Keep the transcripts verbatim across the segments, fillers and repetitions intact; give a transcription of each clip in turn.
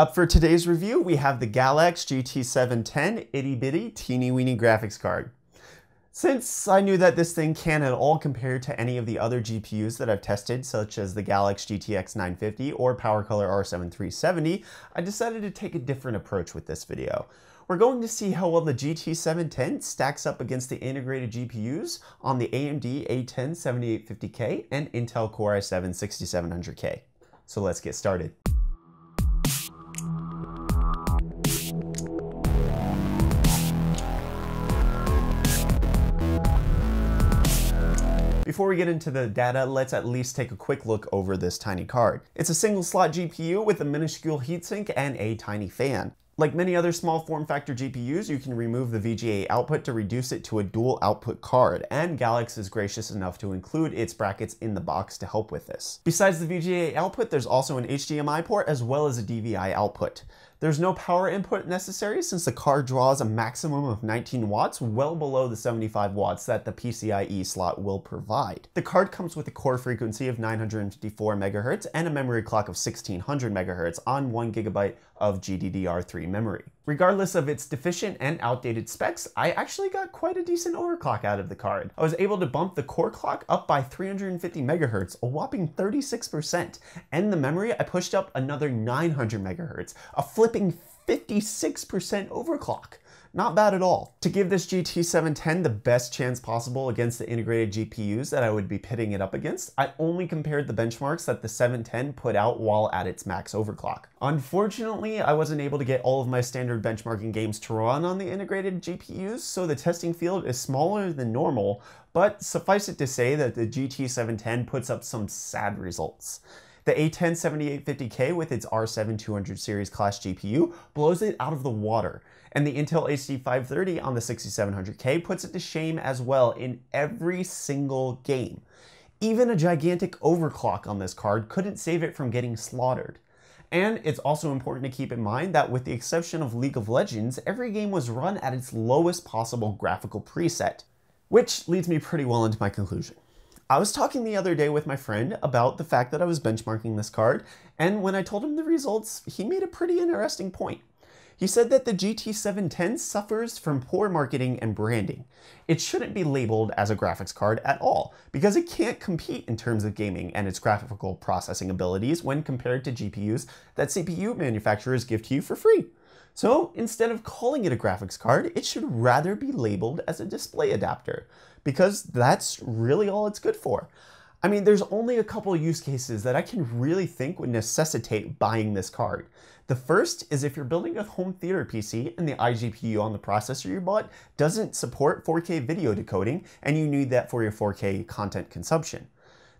Up for today's review, we have the Galax G T seven ten itty bitty teeny weeny graphics card. Since I knew that this thing can't at all compare to any of the other G P Us that I've tested, such as the Galax G T X nine fifty or PowerColor R seven three seventy, I decided to take a different approach with this video. We're going to see how well the G T seven ten stacks up against the integrated G P Us on the A M D A ten seventy-eight fifty K and Intel Core i seven sixty-seven hundred K. So let's get started. Before we get into the data, let's at least take a quick look over this tiny card. It's a single slot G P U with a minuscule heatsink and a tiny fan. Like many other small form factor G P Us, you can remove the V G A output to reduce it to a dual output card, and Galax is gracious enough to include its brackets in the box to help with this. Besides the V G A output, there's also an H D M I port as well as a D V I output. There's no power input necessary since the card draws a maximum of nineteen watts, well below the seventy-five watts that the PCIe slot will provide. The card comes with a core frequency of nine hundred fifty-four megahertz and a memory clock of sixteen hundred megahertz on one gigabyte of G D D R three memory. Regardless of its deficient and outdated specs, I actually got quite a decent overclock out of the card. I was able to bump the core clock up by three hundred fifty megahertz, a whopping thirty-six percent, and the memory I pushed up another nine hundred megahertz, a flip fifty-six percent overclock. Not bad at all. To give this G T seven ten the best chance possible against the integrated G P Us that I would be pitting it up against, I only compared the benchmarks that the seven ten put out while at its max overclock. Unfortunately, I wasn't able to get all of my standard benchmarking games to run on the integrated G P Us, so the testing field is smaller than normal, but suffice it to say that the G T seven ten puts up some sad results. The A ten seventy-eight fifty K with its R seven two hundred series class G P U blows it out of the water, and the Intel H D five thirty on the sixty-seven hundred K puts it to shame as well in every single game. Even a gigantic overclock on this card couldn't save it from getting slaughtered. And it's also important to keep in mind that with the exception of League of Legends, every game was run at its lowest possible graphical preset, which leads me pretty well into my conclusion. I was talking the other day with my friend about the fact that I was benchmarking this card, and when I told him the results, he made a pretty interesting point. He said that the G T seven ten suffers from poor marketing and branding. It shouldn't be labeled as a graphics card at all, because it can't compete in terms of gaming and its graphical processing abilities when compared to G P Us that C P U manufacturers give to you for free. So instead of calling it a graphics card, it should rather be labeled as a display adapter, because that's really all it's good for. I mean, there's only a couple use cases that I can really think would necessitate buying this card. The first is if you're building a home theater P C and the iGPU on the processor you bought doesn't support four K video decoding and you need that for your four K content consumption.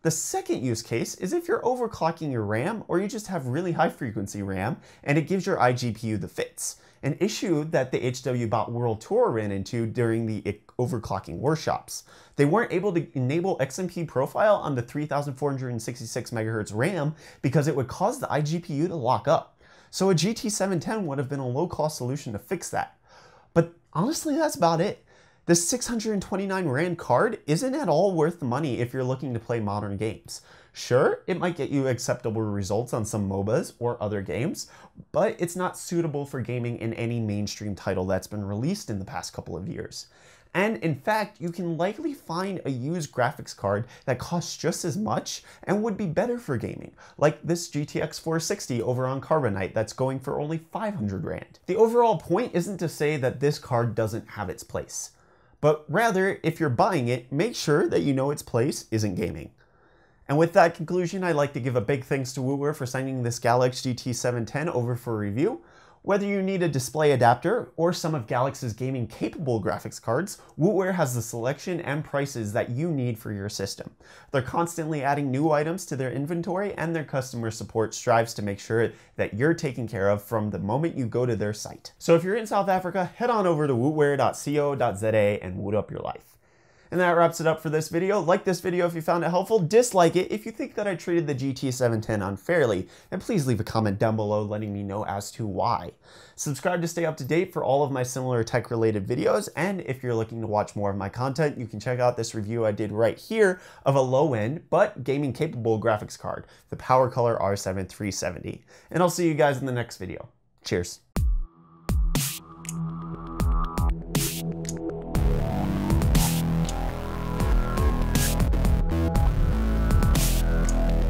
The second use case is if you're overclocking your RAM or you just have really high frequency RAM and it gives your iGPU the fits, an issue that the H W bot World Tour ran into during the overclocking workshops. They weren't able to enable X M P profile on the three thousand four hundred sixty-six megahertz RAM because it would cause the iGPU to lock up. So a G T seven ten would have been a low-cost solution to fix that. But honestly, that's about it. The six hundred twenty-nine rand card isn't at all worth the money if you're looking to play modern games. Sure, it might get you acceptable results on some MOBAs or other games, but it's not suitable for gaming in any mainstream title that's been released in the past couple of years. And in fact, you can likely find a used graphics card that costs just as much and would be better for gaming, like this G T X four sixty over on Carbonite that's going for only five hundred rand. The overall point isn't to say that this card doesn't have its place, but rather, if you're buying it, make sure that you know its place isn't gaming. And with that conclusion, I'd like to give a big thanks to Wootware for sending this Galax G T seven ten over for review. Whether you need a display adapter or some of Galax's gaming-capable graphics cards, Wootware has the selection and prices that you need for your system. They're constantly adding new items to their inventory, and their customer support strives to make sure that you're taken care of from the moment you go to their site. So if you're in South Africa, head on over to wootware dot co dot za and woot up your life. And that wraps it up for this video. Like this video if you found it helpful, dislike it if you think that I treated the G T seven ten unfairly, and please leave a comment down below letting me know as to why. Subscribe to stay up to date for all of my similar tech related videos, and if you're looking to watch more of my content, you can check out this review I did right here of a low end but gaming capable graphics card, the PowerColor R seven three seventy. And I'll see you guys in the next video. Cheers.